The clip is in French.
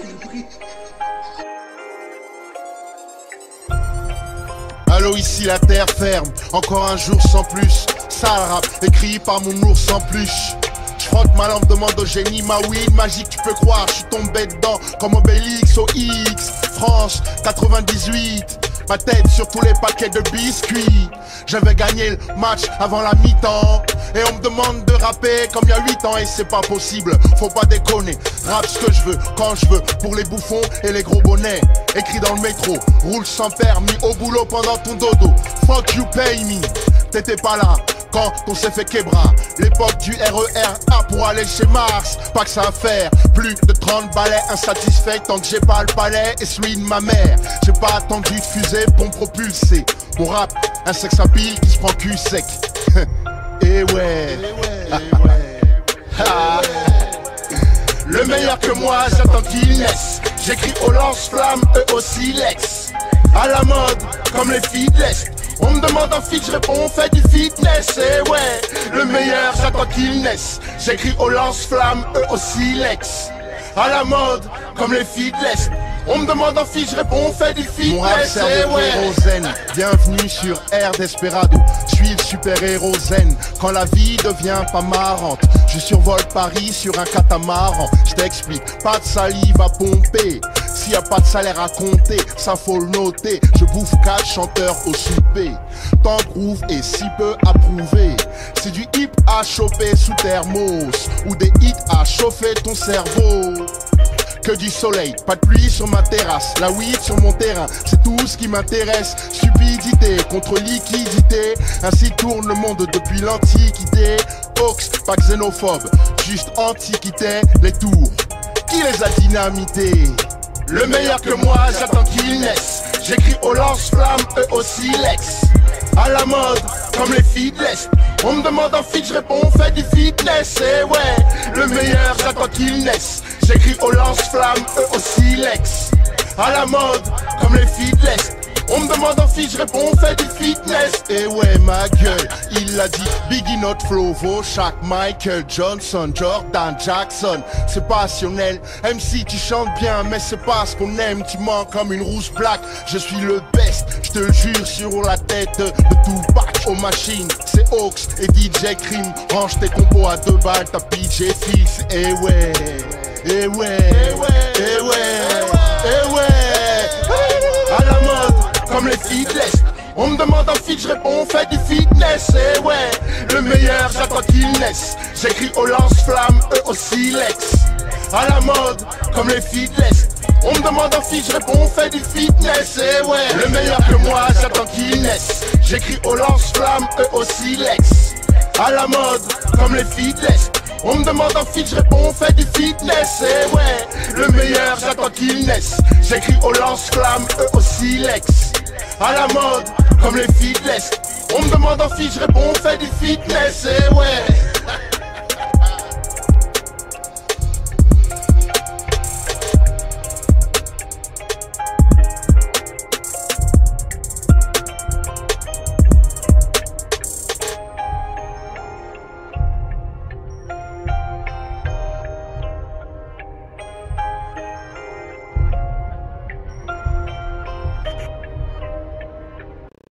c'est le bruit. Allô, ici la terre ferme, encore un jour sans plus. Sale rap, écrit par mon ours sans plus. J'frotte ma lampe, demande au génie, ma weed magique, tu peux croire, j'suis tombé dedans comme Obélix au X, France 98. Ma tête sur tous les paquets de biscuits. J'avais gagné le match avant la mi-temps. Et on me demande de rapper comme il y a 8 ans. Et c'est pas possible, faut pas déconner. Rappe ce que je veux, quand je veux. Pour les bouffons et les gros bonnets. Écrit dans le métro, roule sans permis. Au boulot pendant ton dodo. Fuck you pay me. T'étais pas là quand on s'est fait québra. L'époque du R.E.R.A pour aller chez Mars. Pas que ça à faire, plus de 30 balais. Insatisfait tant que j'ai pas le palais. Et celui de ma mère, j'ai pas attendu de fusée pour me propulser. Mon rap, un sexe à pile qui se prend cul sec. Et ouais, le meilleur que moi, j'attends qu'il naisse. J'écris au lance-flamme, eux aussi l'ex. À la mode, comme les filles de l'Est. On me demande un feat, je réponds, on fait du fitness. Et ouais, le meilleur, j'attends qu'il naisse. J'écris au lance-flamme, eux aussi l'ex. À la mode, comme les filles de l'Est. On me demande un feat, je réponds, on fait du fitness. Mon rap sert de héros zen. Bienvenue sur Air Desperado. Je suis le super-héros zen. Quand la vie devient pas marrante, je survole Paris sur un catamaran. Je t'explique, pas de salive à pomper. S'il y a pas de salaire à compter, ça faut le noter. Je bouffe 4 chanteurs au souper. Tant groove et si peu approuvé. C'est du hip à choper sous thermos, ou des hits à chauffer ton cerveau. Que du soleil, pas de pluie sur ma terrasse. La weed sur mon terrain, c'est tout ce qui m'intéresse. Stupidité contre liquidité, ainsi tourne le monde depuis l'antiquité. Hawks, pas xénophobe, juste antiquité. Les tours, qui les a dynamités? Le meilleur que moi, j'attends qu'il naisse. J'écris au lance-flamme, eux aussi l'ex. À la mode, comme les filles de l'Est. On me demande un feat, je réponds, on fait du fitness. Et ouais, le meilleur, j'attends qu'il naisse. J'écris au lance-flamme, eux aussi l'ex. À la mode, comme les filles de l'Est. On me demande un feat, je réponds, on fait du fitness. Et ouais, ma gueule, il l'a dit. Biggie, notre flow vaut chaque Michael Johnson, Jordan Jackson. C'est passionnel, MC, tu chantes bien, mais c'est pas ce qu'on aime. Tu mens comme une rousse plaque. Je suis le best, je te le jure, sur la tête de Tupac. Aux machines, c'est Hawks et DJ crime. Range tes compos à 2 balles, t'as PJ fixe. Et ouais, et ouais, et ouais, et ouais, et ouais. À la mode, comme les filles de l'Est. On me demande un feat, je réponds, on fait du fitness. Et ouais, le meilleur, j'attends qu'il naisse. J'écris au lance-flamme, eux aussi l'ex. À la mode, comme les filles de l'Est. On me demande un feat, je réponds, on fait du fitness. Et ouais, le meilleur que moi, j'attends qu'il naisse. J'écris au lance-flamme, eux aussi l'ex. À la mode, comme les filles de l'Est. On me demande un feat, je réponds, on fait du fitness. Et ouais, le meilleur, j'attends qu'il naisse. J'écris au lance-flamme, eux aussi l'ex. À la mode, comme les filles de l'Est. On me demande un feat, je réponds, on fait du fitness. Et ouais.